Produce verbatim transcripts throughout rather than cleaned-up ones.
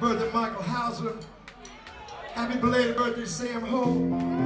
Happy birthday, Michael Houser. Happy belated birthday, Sam Holt.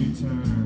two times.